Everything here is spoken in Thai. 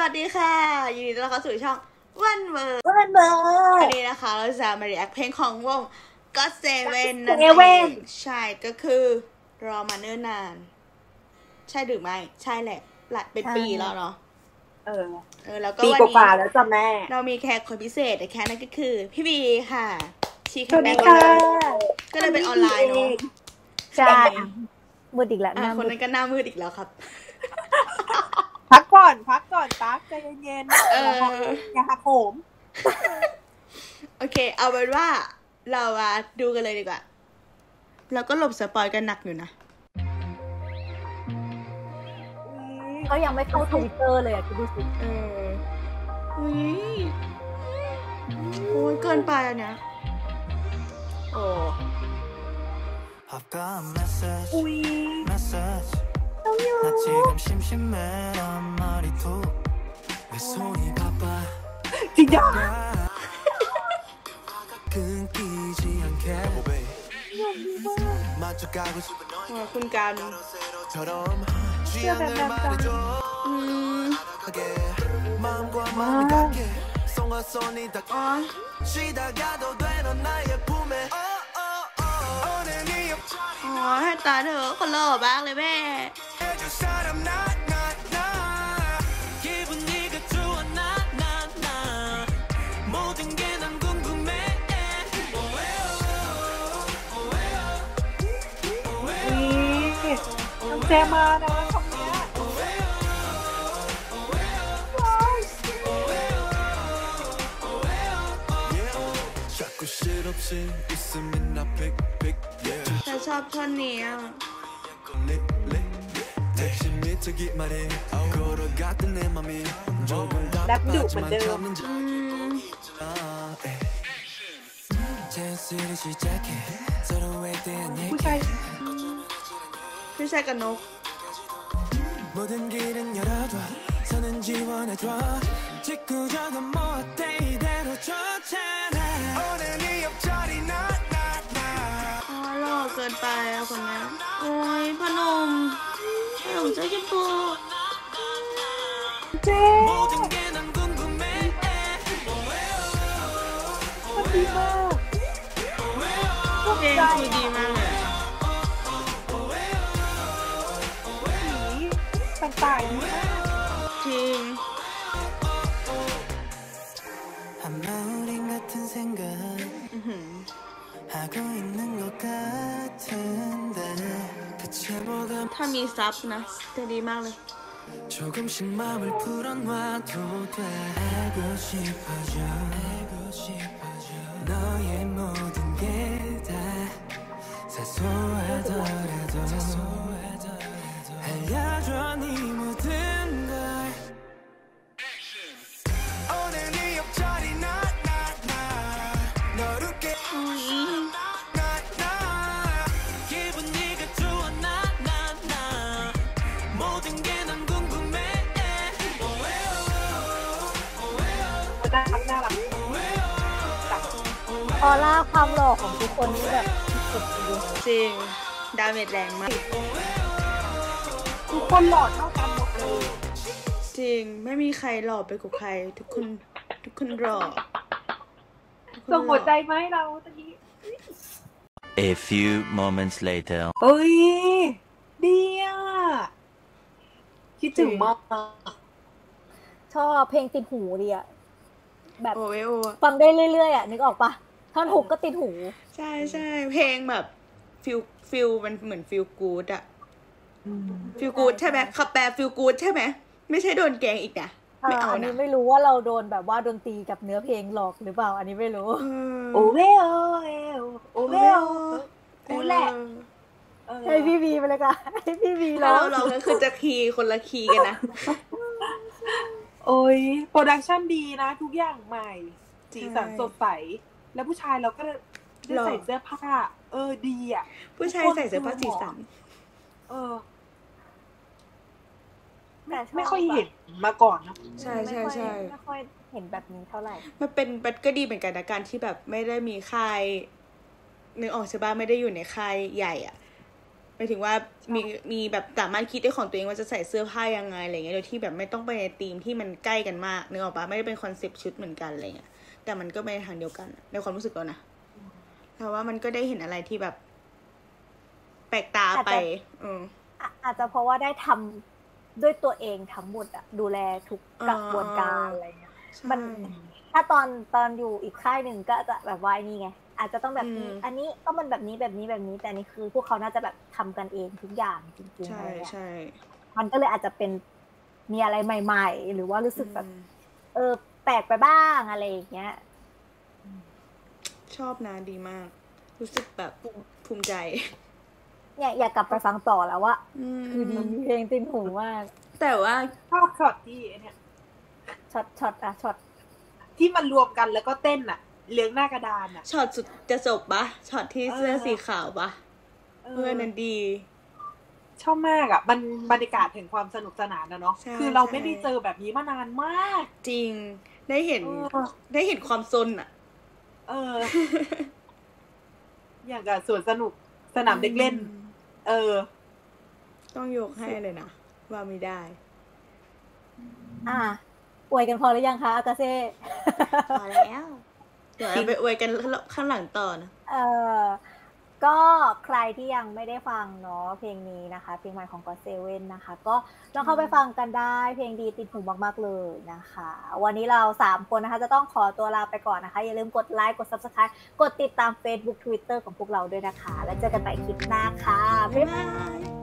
สวัสดีค่ะยินดีต้อนรับเข้าสู่ช่องวันเบอร์วันนี้นะคะเราจะมารีแอคเพลงของวง GOT7 นั่นเองใช่ก็คือรอมาเนิ่นนานใช่หรือไม่ใช่แหละหลัดเป็นปีแล้วเนาะแล้วก็ปีกว่าแล้วจ้ะแม่เรามีแขกคนพิเศษแต่แค่นั้นก็คือพี่บีค่ะชี้แขกก็เลยเป็นออนไลน์เนาะใช่มืดอีกแล้วคนนั้นก็หน้ามืดอีกแล้วครับพักก่อนตั๊กใจเย็นๆอย่าหักโหมโอเคเอาเป็นว่าเรามาดูกันเลยดีกว่าเราก็หลบสปอยกันหนักอยู่นะเขายังไม่เข้า Twitter เลยอ่ะคุณดูสิโอ้ยเกินไปอ่ะเนี่ยโอ้อุ้ย나 지금 심심해 난 말이도 내 손이 바빠 진짜 끊기지 않게 마주가고 싶은 너의 군간처럼 취향을 말해줘 마음과 마음이 닿게 손과 손이 닿게 쉬다가도 되는 나의 품에 อ๋อให้ตาเธอคนหล่อบ้างเลยแม่น้ำแจมานะของเนี้ยฉันชอบท่อนนี้อ่ะแรปดุเหมือนเดิมผู้ชายกับนกเกินไปแล้วคนนี้โอ้ยพนมเจ้าชมพูเจ๊ดีมากเพลงคือดีมากเลยต่างๆจริงถ้ามีซับนะจะดีมากเลยออร่าความหล่อของทุกคนนี่แบบสุดจริงดาเมจแรงมากทุกคนหล่อเท่ากันหมดเลยจริงไม่มีใครหล่อไปกว่าใครทุกคนหล่อส่งหัวใจไหมเราตะกี้ A few moments later เฮ้ยดีอ่ะคิดถึงมากชอบเพลงติดหูดีอ่ะแบบฟังได้เรื่อยๆอ่ะนึกออกปะท่อนฮุกก็ติดหูใช่ใช่เพลงแบบฟิลมันเหมือนฟิลกู๊ดอ่ะฟิลกู๊ดใช่ไหมขับแปรฟิลกู๊ดใช่ไหมไม่ใช่โดนแกงอีกนะไม่เอานะอันนี้ไม่รู้ว่าเราโดนแบบว่าดนตรีกับเนื้อเพลงหลอกหรือเปล่าอันนี้ไม่รู้โอเวโอโอเวโอกูแหละให้พี่บีไปเลยค่ะให้พี่บีเราคือจะคีย์คนละคีย์กันนะโอ้ยโปรดักชันดีนะทุกอย่างใหม่สีสันสดใสแล้วผู้ชายเราก็ได้ใส่เสื้อผ้าดีอ่ะผู้ชายใส่เสื้อผ้าสีสันไม่ค่อยเห็นมาก่อนนะใช่ไม่ค่อยเห็นแบบนี้เท่าไหร่มันเป็นก็ดีเหมือนกันนะการที่แบบไม่ได้มีค่ายนึกออกใช่ป่ะไม่ได้อยู่ในค่ายใหญ่อ่ะ หมายถึงว่ามีแบบสามารถคิดได้ของตัวเองว่าจะใส่เสื้อผ้ายังไงอะไรเงี้ยโดยที่แบบไม่ต้องไปในธีมที่มันใกล้กันมากนึกออกปะไม่ได้เป็นคอนเซปต์ชุดเหมือนกันอะไรเงี้ยแต่มันก็ไปทางเดียวกันในความรู้สึกเรานะแต่ว่ามันก็ได้เห็นอะไรที่แบบแปลกตาไปอาจจะเพราะว่าได้ทำด้วยตัวเองทั้งหมดอะดูแลทุกกระบวนการอะไรเงี้ยมันถ้าตอนอยู่อีกค่ายหนึ่งก็จะแบบว่านี่ไงอาจจะต้องแบบนี้อันนี้ก็มันแบบนี้แต่นี่คือพวกเขาน่าจะแบบทำกันเองทุกอย่างจริงๆอะไรเงี้ยมันก็เลยอาจจะเป็นมีอะไรใหม่ๆหรือว่ารู้สึกแบบแปลกไปบ้างอะไรอย่างเงี้ยชอบนะดีมากรู้สึกแบบภูมิใจเนี่ยอยากกลับไปฟังต่อแล้วว่าคือดีเพลงติดหูมากแต่ว่าชอบช็อตที่เนี่ยช็อตที่มันรวมกันแล้วก็เต้นอะเลี้ยงหน้ากระดานอะช็อตสุดจะจบปะช็อตที่เสื้อสีขาวปะเพื่อนนั้นดีชอบมากอะมันบรรยากาศแห่งความสนุกสนานนะเนาะคือเราไม่ได้เจอแบบนี้มานานมากจริงได้เห็นความซนอะอย่างกับสวนสนุกสนามเด็กเล่นต้องยกให้เลยนะว่าไม่ได้อวยกันพอหรือยังคะอากาเซ่พอแล้วเดี๋ยวไปอวยกันข้างหลังต่อนะก็ใครที่ยังไม่ได้ฟังเนาะเพลงนี้นะคะเพลงใหม่ของGOT7นะคะก็ลองเข้าไปฟังกันได้เพลงดีติดหูมากๆเลยนะคะวันนี้เรา3คนนะคะจะต้องขอตัวลาไปก่อนนะคะอย่าลืมกดไลค์กด Subscribe กดติดตาม Facebook Twitter ของพวกเราด้วยนะคะแล้วเจอกันใหม่คลิปหน้าค่ะบ๊ายบาย